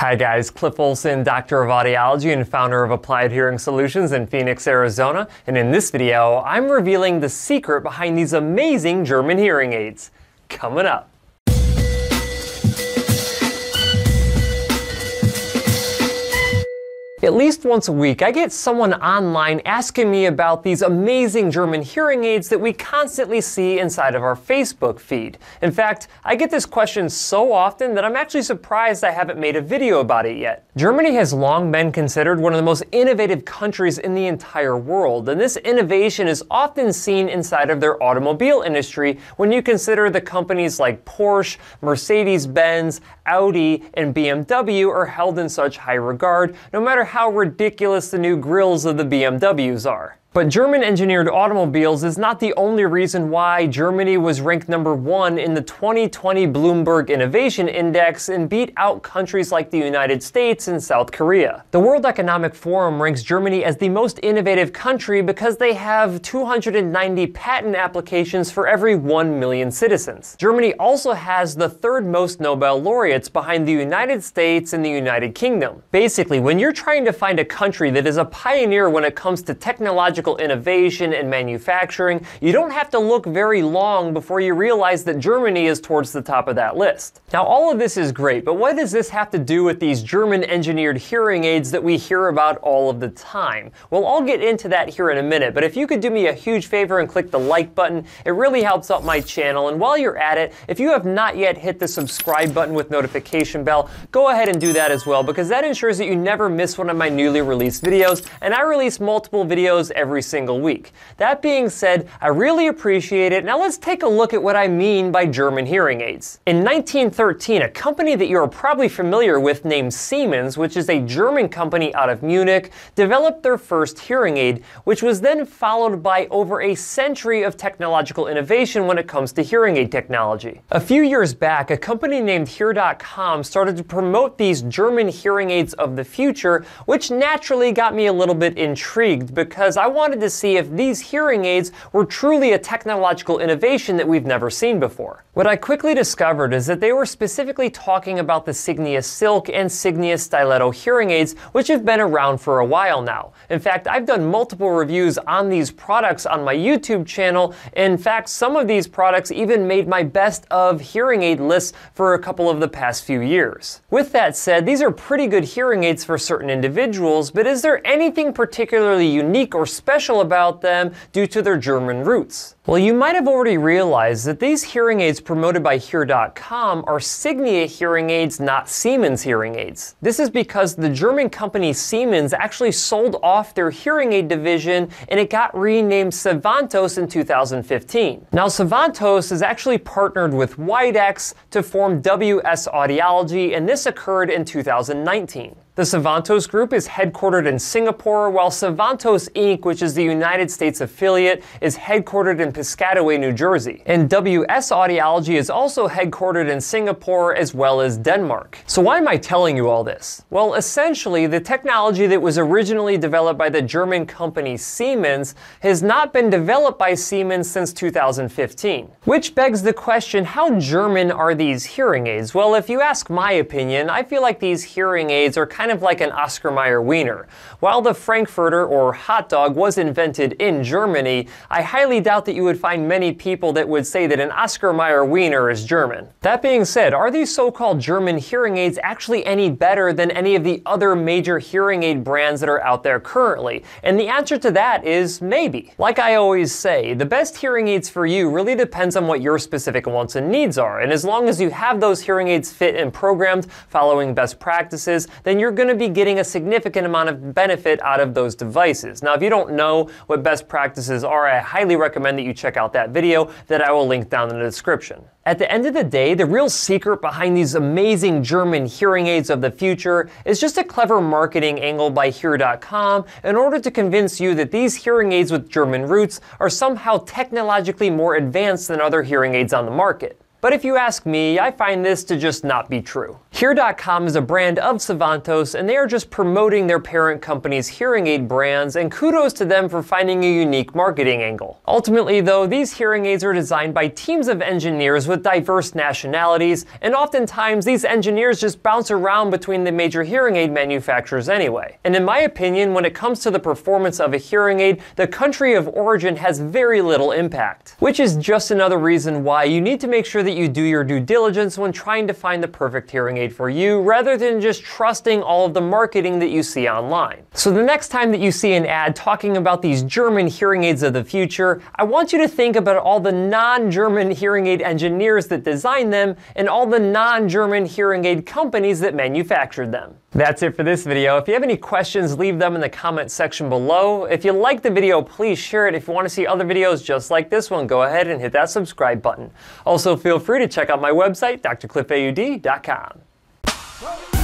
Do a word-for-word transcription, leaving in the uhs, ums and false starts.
Hi guys, Cliff Olson, Doctor of Audiology and founder of Applied Hearing Solutions in Phoenix, Arizona, and in this video, I'm revealing the secret behind these amazing German hearing aids. Coming up. At least once a week, I get someone online asking me about these amazing German hearing aids that we constantly see inside of our Facebook feed. In fact, I get this question so often that I'm actually surprised I haven't made a video about it yet. Germany has long been considered one of the most innovative countries in the entire world, and this innovation is often seen inside of their automobile industry when you consider the companies like Porsche, Mercedes-Benz, Audi, and B M W are held in such high regard, no matter how ridiculous the new grills of the B M Ws are. But German-engineered automobiles is not the only reason why Germany was ranked number one in the twenty twenty Bloomberg Innovation Index and beat out countries like the United States and South Korea. The World Economic Forum ranks Germany as the most innovative country because they have two hundred ninety patent applications for every one million citizens. Germany also has the third most Nobel laureates behind the United States and the United Kingdom. Basically, when you're trying to find a country that is a pioneer when it comes to technological innovation and manufacturing, you don't have to look very long before you realize that Germany is towards the top of that list. Now, all of this is great, but what does this have to do with these German-engineered hearing aids that we hear about all of the time? Well, I'll get into that here in a minute, but if you could do me a huge favor and click the like button, it really helps out my channel. And while you're at it, if you have not yet hit the subscribe button with notification bell, go ahead and do that as well, because that ensures that you never miss one of my newly released videos, and I release multiple videos every every single week. That being said, I really appreciate it. Now let's take a look at what I mean by German hearing aids. In nineteen thirteen, a company that you're probably familiar with named Siemens, which is a German company out of Munich, developed their first hearing aid, which was then followed by over a century of technological innovation when it comes to hearing aid technology. A few years back, a company named Hear dot com started to promote these German hearing aids of the future, which naturally got me a little bit intrigued because I wanted wanted to see if these hearing aids were truly a technological innovation that we've never seen before. What I quickly discovered is that they were specifically talking about the Signia Silk and Signia Stiletto hearing aids, which have been around for a while now. In fact, I've done multiple reviews on these products on my YouTube channel. In fact, some of these products even made my best of hearing aid lists for a couple of the past few years. With that said, these are pretty good hearing aids for certain individuals, but is there anything particularly unique or special special about them due to their German roots? Well, you might have already realized that these hearing aids promoted by Hear dot com are Signia hearing aids, not Siemens hearing aids. This is because the German company Siemens actually sold off their hearing aid division and it got renamed Sivantos in two thousand fifteen. Now, Sivantos is actually partnered with Widex to form W S Audiology, and this occurred in two thousand nineteen. The Sivantos Group is headquartered in Singapore, while Sivantos Incorporated, which is the United States affiliate, is headquartered in Piscataway, New Jersey. And W S Audiology is also headquartered in Singapore as well as Denmark. So why am I telling you all this? Well, essentially, the technology that was originally developed by the German company Siemens has not been developed by Siemens since two thousand fifteen. Which begs the question, how German are these hearing aids? Well, if you ask my opinion, I feel like these hearing aids are kind of like an Oscar Mayer wiener. While the Frankfurter, or hot dog, was invented in Germany, I highly doubt that you would find many people that would say that an Oscar Mayer wiener is German. That being said, are these so-called German hearing aids actually any better than any of the other major hearing aid brands that are out there currently? And the answer to that is maybe. Like I always say, the best hearing aids for you really depends on what your specific wants and needs are. And as long as you have those hearing aids fit and programmed following best practices, then you're going to be getting a significant amount of benefit out of those devices. Now, if you don't know what best practices are, I highly recommend that you check out that video that I will link down in the description. At the end of the day, the real secret behind these amazing German hearing aids of the future is just a clever marketing angle by Hear dot com in order to convince you that these hearing aids with German roots are somehow technologically more advanced than other hearing aids on the market. But if you ask me, I find this to just not be true. Hear dot com is a brand of Sivantos, and they are just promoting their parent company's hearing aid brands, and kudos to them for finding a unique marketing angle. Ultimately though, these hearing aids are designed by teams of engineers with diverse nationalities, and oftentimes these engineers just bounce around between the major hearing aid manufacturers anyway. And in my opinion, when it comes to the performance of a hearing aid, the country of origin has very little impact. Which is just another reason why you need to make sure that you do your due diligence when trying to find the perfect hearing aid for you, rather than just trusting all of the marketing that you see online. So the next time that you see an ad talking about these German hearing aids of the future, I want you to think about all the non-German hearing aid engineers that designed them and all the non-German hearing aid companies that manufactured them. That's it for this video. If you have any questions, leave them in the comment section below. If you like the video, please share it. If you want to see other videos just like this one, go ahead and hit that subscribe button. Also, feel free to check out my website, D R cliff aud dot com.